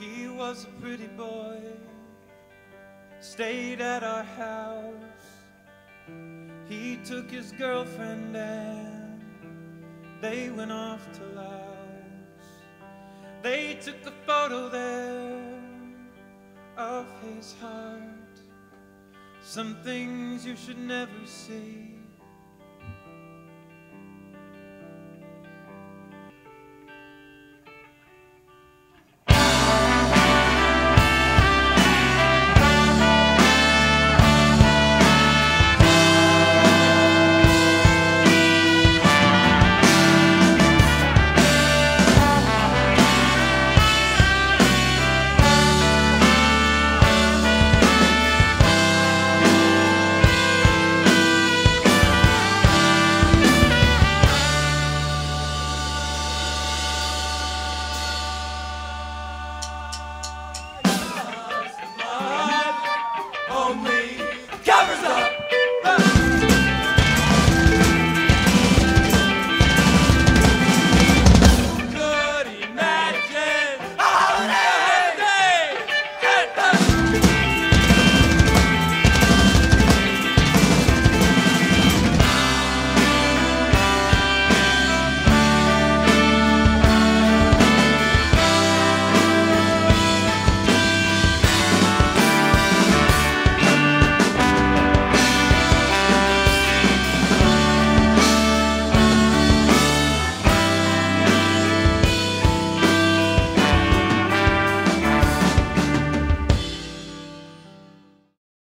He was a pretty boy, stayed at our house. He took his girlfriend and they went off to Laos. They took a photo there of his heart. Some things you should never see.